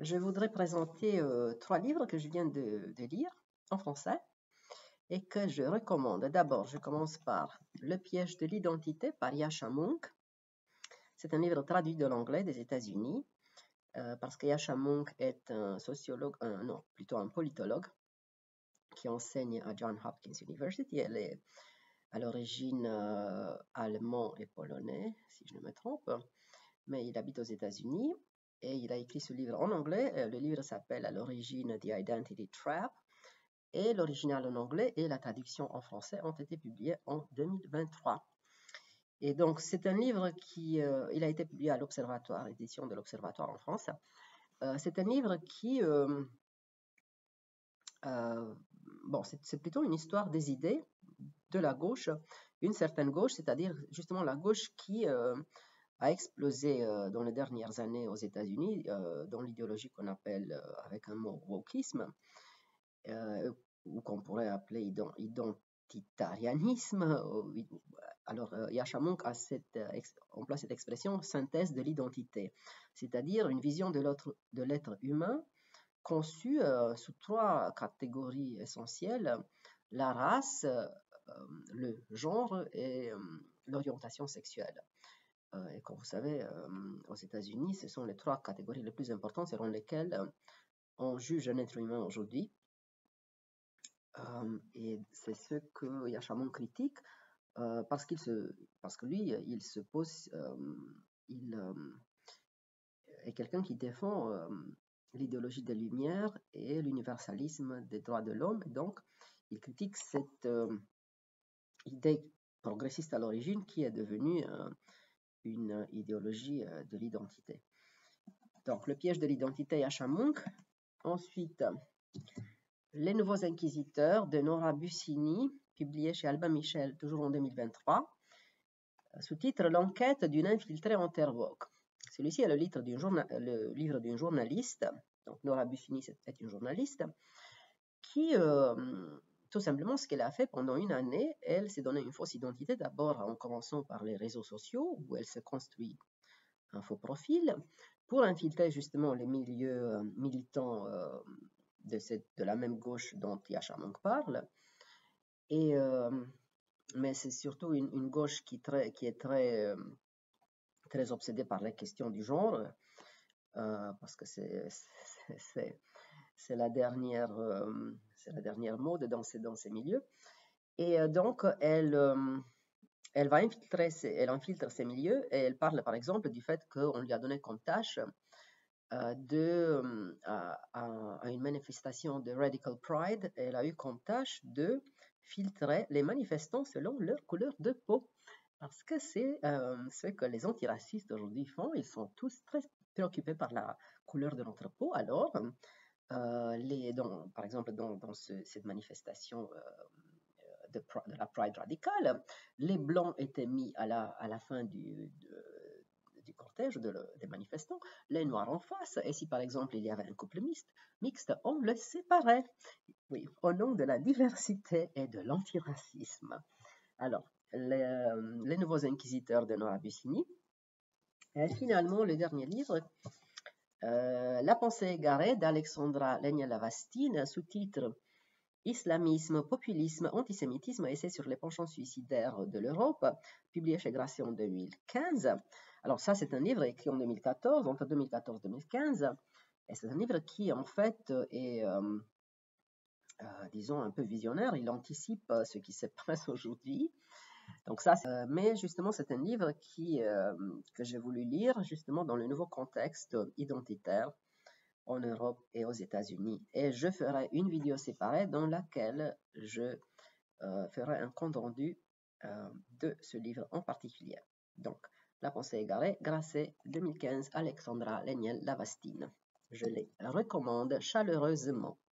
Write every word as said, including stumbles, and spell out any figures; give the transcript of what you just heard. je voudrais présenter euh, trois livres que je viens de, de lire en français et que je recommande. D'abord, je commence par Le piège de l'identité par Yasha Mounk. C'est un livre traduit de l'anglais des États-Unis euh, parce que Yasha Mounk est un sociologue, euh, non, plutôt un politologue qui enseigne à Johns Hopkins University. Elle est à l'origine euh, allemand et polonais, si je ne me trompe, mais il habite aux États-Unis et il a écrit ce livre en anglais. Le livre s'appelle à l'origine The Identity Trap et l'original en anglais et la traduction en français ont été publiés en deux mille vingt-trois. Et donc c'est un livre qui, euh, il a été publié à l'Observatoire, édition de l'Observatoire en France. Euh, c'est un livre qui, euh, euh, bon, c'est plutôt une histoire des idées de la gauche, une certaine gauche, c'est-à-dire justement la gauche qui euh, a explosé euh, dans les dernières années aux États-Unis, euh, dans l'idéologie qu'on appelle euh, avec un mot wokisme, euh, ou qu'on pourrait appeler ident identitarianisme. Euh, alors euh, Yasha Mounk a cette, en place cette expression synthèse de l'identité, c'est-à-dire une vision de l'être humain conçue euh, sous trois catégories essentielles: la race, euh, le genre et euh, l'orientation sexuelle. Euh, et comme vous savez, euh, aux États-Unis, ce sont les trois catégories les plus importantes selon lesquelles euh, on juge un être humain aujourd'hui. Euh, et c'est ce que Yasha Mounk critique euh, parce qu'il se, parce que lui, il se pose, euh, il euh, est quelqu'un qui défend euh, l'idéologie des Lumières et l'universalisme des droits de l'homme. Donc, il critique cette euh, idée progressiste à l'origine qui est devenue euh, une idéologie euh, de l'identité. Donc, Le piège de l'identité, Yasha Mounk. Ensuite, Les nouveaux inquisiteurs de Nora Bussini, publié chez Albin Michel, toujours en deux mille vingt-trois, sous-titre L'enquête d'une infiltrée en terre woke. Celui-ci est le livre d'une journa journaliste, donc Nora Bussini est une journaliste, qui... Euh, Tout simplement, ce qu'elle a fait pendant une année, elle s'est donné une fausse identité, d'abord en commençant par les réseaux sociaux, où elle se construit un faux profil, pour infiltrer justement les milieux militants euh, de, cette, de la même gauche dont Yasha Mounk parle. Et, euh, mais c'est surtout une, une gauche qui, très, qui est très, euh, très obsédée par la question du genre, euh, parce que c'est... C'est la dernière, euh, c'est la dernière mode dans ces, dans ces milieux. Et euh, donc, elle, euh, elle, va infiltrer ces, elle infiltre ces milieux et elle parle, par exemple, du fait qu'on lui a donné comme tâche euh, de, euh, à, à une manifestation de Radical Pride. Elle a eu comme tâche de filtrer les manifestants selon leur couleur de peau. Parce que c'est euh, ce que les antiracistes aujourd'hui font. Ils sont tous très préoccupés par la couleur de notre peau. Alors... Euh, les, dans, par exemple, dans, dans ce, cette manifestation euh, de, de la Pride radicale, les Blancs étaient mis à la, à la fin du, de, du cortège de le, des manifestants, les Noirs en face, et si par exemple il y avait un couple mixte, mixte on le séparait, oui, au nom de la diversité et de l'antiracisme. Alors, les, euh, les nouveaux inquisiteurs de Nora Bussini, et finalement le dernier livre, Euh, La pensée égarée d'Alexandra Laignel-Lavastine, sous-titre Islamisme, populisme, antisémitisme, essai sur les penchants suicidaires de l'Europe, publié chez Grasset en deux mille quinze. Alors ça, c'est un livre écrit en deux mille quatorze, entre deux mille quatorze et deux mille quinze, et c'est un livre qui, en fait, est, euh, euh, disons, un peu visionnaire. Il anticipe ce qui se passe aujourd'hui. Donc ça, euh, mais justement, c'est un livre qui, euh, que j'ai voulu lire justement dans le nouveau contexte identitaire en Europe et aux États-Unis. Et je ferai une vidéo séparée dans laquelle je euh, ferai un compte rendu euh, de ce livre en particulier. Donc, La pensée égarée, Grasset, deux mille quinze, Alexandra Laignel-Lavastine. Je les recommande chaleureusement.